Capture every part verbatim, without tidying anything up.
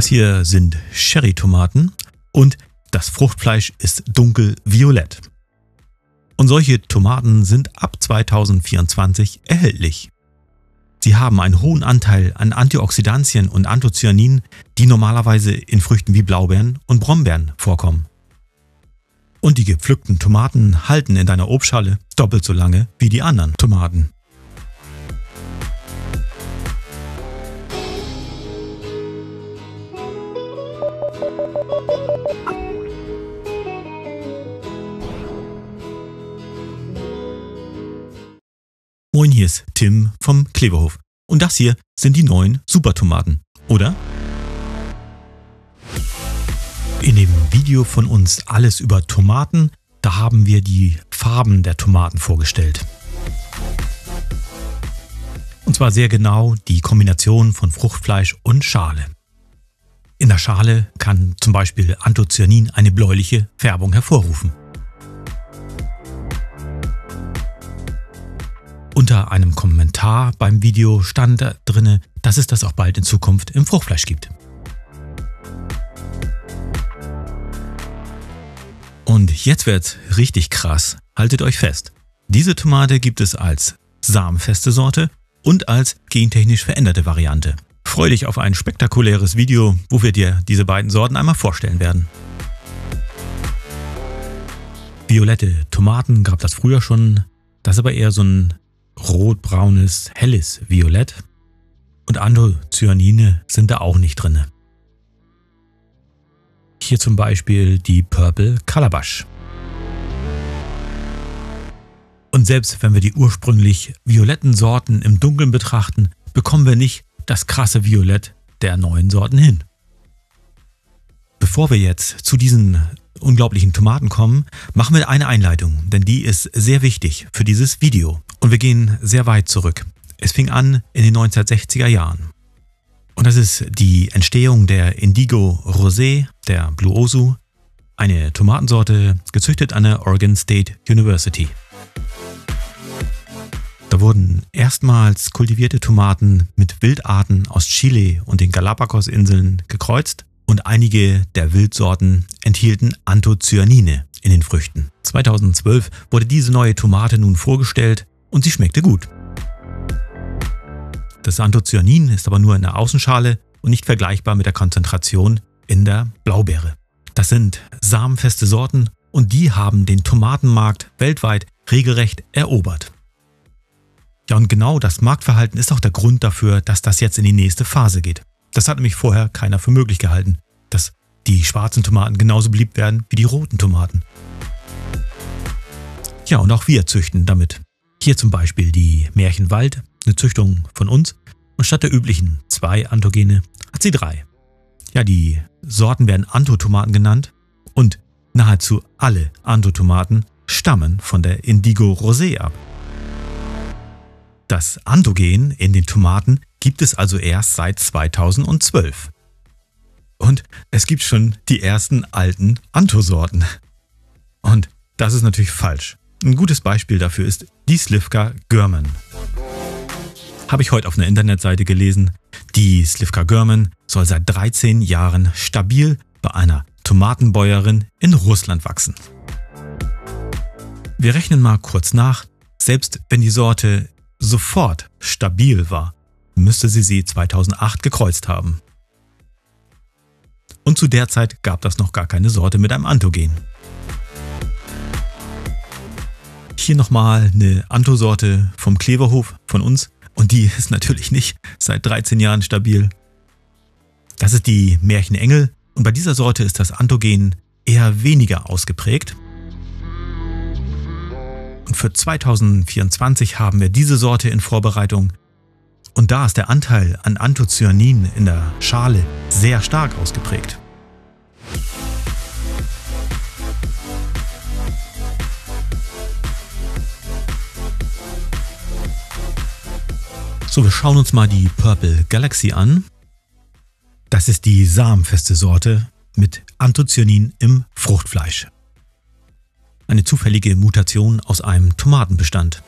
Das hier sind Cherry-Tomaten und das Fruchtfleisch ist dunkelviolett. Und solche Tomaten sind ab zweitausendvierundzwanzig erhältlich. Sie haben einen hohen Anteil an Antioxidantien und Anthocyanin, die normalerweise in Früchten wie Blaubeeren und Brombeeren vorkommen. Und die gepflückten Tomaten halten in deiner Obstschale doppelt so lange wie die anderen Tomaten. Moin, hier ist Tim vom Kleverhof und das hier sind die neuen Supertomaten, oder? In dem Video von uns Alles über Tomaten, da haben wir die Farben der Tomaten vorgestellt. Und zwar sehr genau die Kombination von Fruchtfleisch und Schale. In der Schale kann zum Beispiel Anthocyanin eine bläuliche Färbung hervorrufen. Unter einem Kommentar beim Video stand da drin, dass es das auch bald in Zukunft im Fruchtfleisch gibt. Und jetzt wird's richtig krass. Haltet euch fest. Diese Tomate gibt es als samenfeste Sorte und als gentechnisch veränderte Variante. Freu dich auf ein spektakuläres Video, wo wir dir diese beiden Sorten einmal vorstellen werden. Violette Tomaten gab das früher schon. Das ist aber eher so ein rotbraunes, helles Violett. Und Anthocyanine sind da auch nicht drin. Hier zum Beispiel die Purple Calabash. Und selbst wenn wir die ursprünglich violetten Sorten im Dunkeln betrachten, bekommen wir nicht das krasse Violett der neuen Sorten hin. Bevor wir jetzt zu diesen unglaublichen Tomaten kommen, machen wir eine Einleitung, denn die ist sehr wichtig für dieses Video. Und wir gehen sehr weit zurück. Es fing an in den neunzehnhundertsechziger Jahren. Und das ist die Entstehung der Indigo Rosea, der Blue Osu, eine Tomatensorte, gezüchtet an der Oregon State University. Da wurden erstmals kultivierte Tomaten mit Wildarten aus Chile und den Galapagos-Inseln gekreuzt und einige der Wildsorten enthielten Anthocyanine in den Früchten. zweitausendzwölf wurde diese neue Tomate nun vorgestellt und sie schmeckte gut. Das Anthocyanin ist aber nur in der Außenschale und nicht vergleichbar mit der Konzentration in der Blaubeere. Das sind samenfeste Sorten und die haben den Tomatenmarkt weltweit regelrecht erobert. Ja, und genau das Marktverhalten ist auch der Grund dafür, dass das jetzt in die nächste Phase geht. Das hat nämlich vorher keiner für möglich gehalten, dass die schwarzen Tomaten genauso beliebt werden wie die roten Tomaten. Ja, und auch wir züchten damit. Hier zum Beispiel die Märchenwald, eine Züchtung von uns, und statt der üblichen zwei Anthogene hat sie drei. Ja, die Sorten werden Antho-Tomaten genannt und nahezu alle Antho-Tomaten stammen von der Indigo Rosea ab. Das Anthogen in den Tomaten gibt es also erst seit zweitausendzwölf. Und es gibt schon die ersten alten Anthosorten. Und das ist natürlich falsch. Ein gutes Beispiel dafür ist die Slivka Gurman. Habe ich heute auf einer Internetseite gelesen. Die Slivka Gurman soll seit dreizehn Jahren stabil bei einer Tomatenbäuerin in Russland wachsen. Wir rechnen mal kurz nach. Selbst wenn die Sorte sofort stabil war, müsste sie sie zweitausendacht gekreuzt haben. Und zu der Zeit gab das noch gar keine Sorte mit einem Anthogen. Hier nochmal eine Anthosorte vom Kleverhof von uns und die ist natürlich nicht seit dreizehn Jahren stabil. Das ist die Märchenengel und bei dieser Sorte ist das Anthogen eher weniger ausgeprägt. Und für zweitausendvierundzwanzig haben wir diese Sorte in Vorbereitung. Und da ist der Anteil an Anthocyanin in der Schale sehr stark ausgeprägt. So, wir schauen uns mal die Purple Galaxy an. Das ist die samenfeste Sorte mit Anthocyanin im Fruchtfleisch. Eine zufällige Mutation aus einem Tomatenbestand.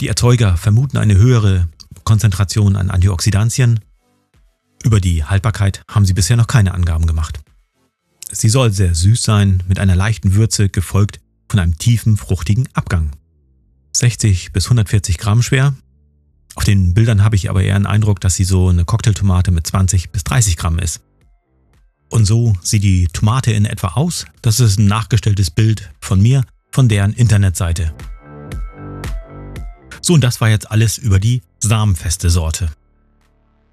Die Erzeuger vermuten eine höhere Konzentration an Antioxidantien. Über die Haltbarkeit haben sie bisher noch keine Angaben gemacht. Sie soll sehr süß sein, mit einer leichten Würze, gefolgt von einem tiefen, fruchtigen Abgang. sechzig bis hundertvierzig Gramm schwer. Auf den Bildern habe ich aber eher den Eindruck, dass sie so eine Cocktailtomate mit zwanzig bis dreißig Gramm ist. Und so sieht die Tomate in etwa aus. Das ist ein nachgestelltes Bild von mir, von deren Internetseite. So, und das war jetzt alles über die samenfeste Sorte.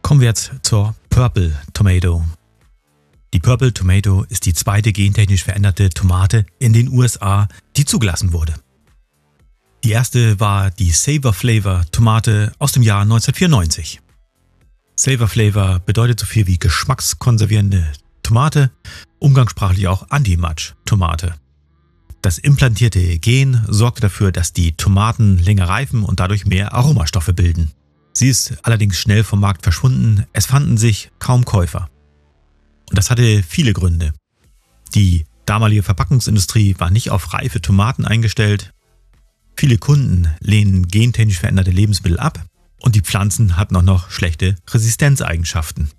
Kommen wir jetzt zur Purple Tomato. Die Purple Tomato ist die zweite gentechnisch veränderte Tomate in den U S A, die zugelassen wurde. Die erste war die Savor Flavor Tomate aus dem Jahr neunzehnhundertvierundneunzig. Savor Flavor bedeutet so viel wie geschmackskonservierende Tomate, umgangssprachlich auch Anti-Matsch Tomate. Das implantierte Gen sorgte dafür, dass die Tomaten länger reifen und dadurch mehr Aromastoffe bilden. Sie ist allerdings schnell vom Markt verschwunden, es fanden sich kaum Käufer. Und das hatte viele Gründe. Die damalige Verpackungsindustrie war nicht auf reife Tomaten eingestellt. Viele Kunden lehnen gentechnisch veränderte Lebensmittel ab und die Pflanzen hatten auch noch schlechte Resistenzeigenschaften.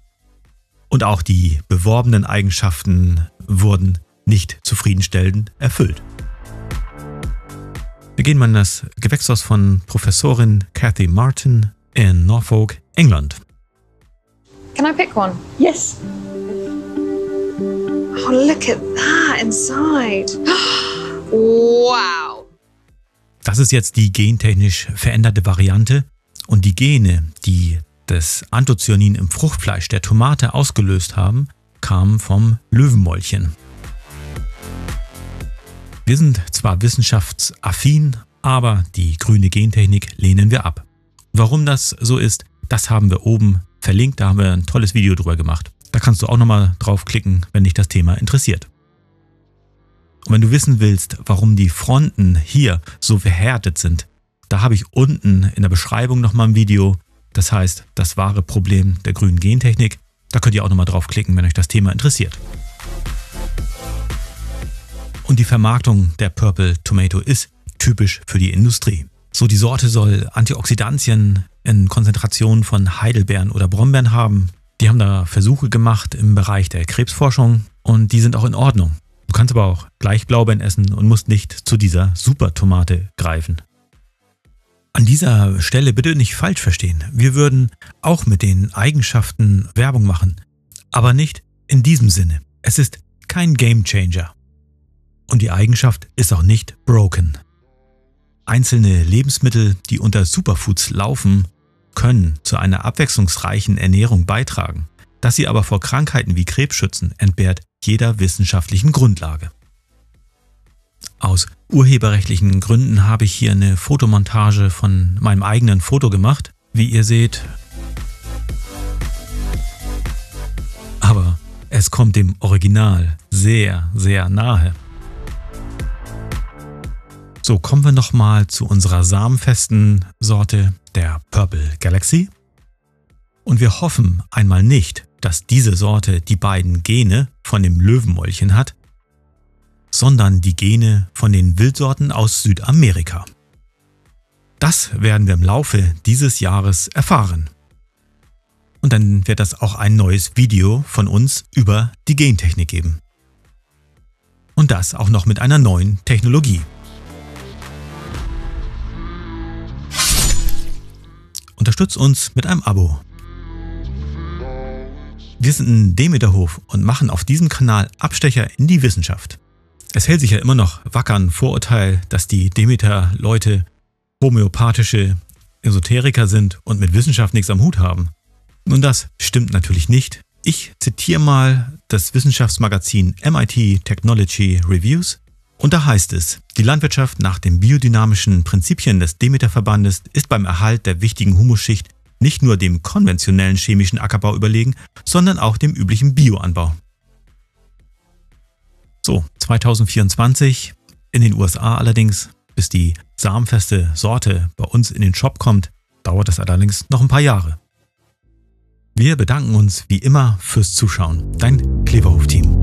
Und auch die beworbenen Eigenschaften wurden nicht zufriedenstellend erfüllt. Wir gehen mal in das Gewächshaus von Professorin Cathy Martin in Norfolk, England. Can I pick one? Yes. Oh, look at that inside. Wow. Das ist jetzt die gentechnisch veränderte Variante und die Gene, die das Anthocyanin im Fruchtfleisch der Tomate ausgelöst haben, kamen vom Löwenmäulchen. Wir sind zwar wissenschaftsaffin, aber die grüne Gentechnik lehnen wir ab. Warum das so ist, das haben wir oben verlinkt, da haben wir ein tolles Video drüber gemacht. Da kannst du auch nochmal draufklicken, wenn dich das Thema interessiert. Und wenn du wissen willst, warum die Fronten hier so verhärtet sind, da habe ich unten in der Beschreibung nochmal ein Video. Das heißt, das wahre Problem der grünen Gentechnik. Da könnt ihr auch nochmal draufklicken, wenn euch das Thema interessiert. Und die Vermarktung der Purple Tomato ist typisch für die Industrie. So, die Sorte soll Antioxidantien in Konzentrationen von Heidelbeeren oder Brombeeren haben. Die haben da Versuche gemacht im Bereich der Krebsforschung und die sind auch in Ordnung. Du kannst aber auch gleich Blaubeeren essen und musst nicht zu dieser Supertomate greifen. An dieser Stelle bitte nicht falsch verstehen. Wir würden auch mit den Eigenschaften Werbung machen, aber nicht in diesem Sinne. Es ist kein Game Changer. Und die Eigenschaft ist auch nicht broken. Einzelne Lebensmittel, die unter Superfoods laufen, können zu einer abwechslungsreichen Ernährung beitragen. Dass sie aber vor Krankheiten wie Krebs schützen, entbehrt jeder wissenschaftlichen Grundlage. Aus urheberrechtlichen Gründen habe ich hier eine Fotomontage von meinem eigenen Foto gemacht, wie ihr seht. Aber es kommt dem Original sehr, sehr nahe. So, kommen wir nochmal zu unserer samenfesten Sorte, der Purple Galaxy. Und wir hoffen einmal nicht, dass diese Sorte die beiden Gene von dem Löwenmäulchen hat, sondern die Gene von den Wildsorten aus Südamerika. Das werden wir im Laufe dieses Jahres erfahren. Und dann wird das auch ein neues Video von uns über die Gentechnik geben. Und das auch noch mit einer neuen Technologie. Unterstützt uns mit einem Abo. Wir sind ein Demeterhof und machen auf diesem Kanal Abstecher in die Wissenschaft. Es hält sich ja immer noch wacker ein Vorurteil, dass die Demeter-Leute homöopathische Esoteriker sind und mit Wissenschaft nichts am Hut haben. Nun, das stimmt natürlich nicht. Ich zitiere mal das Wissenschaftsmagazin M I T Technology Reviews und da heißt es, die Landwirtschaft nach den biodynamischen Prinzipien des Demeter-Verbandes ist beim Erhalt der wichtigen Humusschicht nicht nur dem konventionellen chemischen Ackerbau überlegen, sondern auch dem üblichen Bioanbau. So, zweitausendvierundzwanzig in den U S A allerdings, bis die samenfeste Sorte bei uns in den Shop kommt, dauert das allerdings noch ein paar Jahre. Wir bedanken uns wie immer fürs Zuschauen, dein Kleverhof-Team.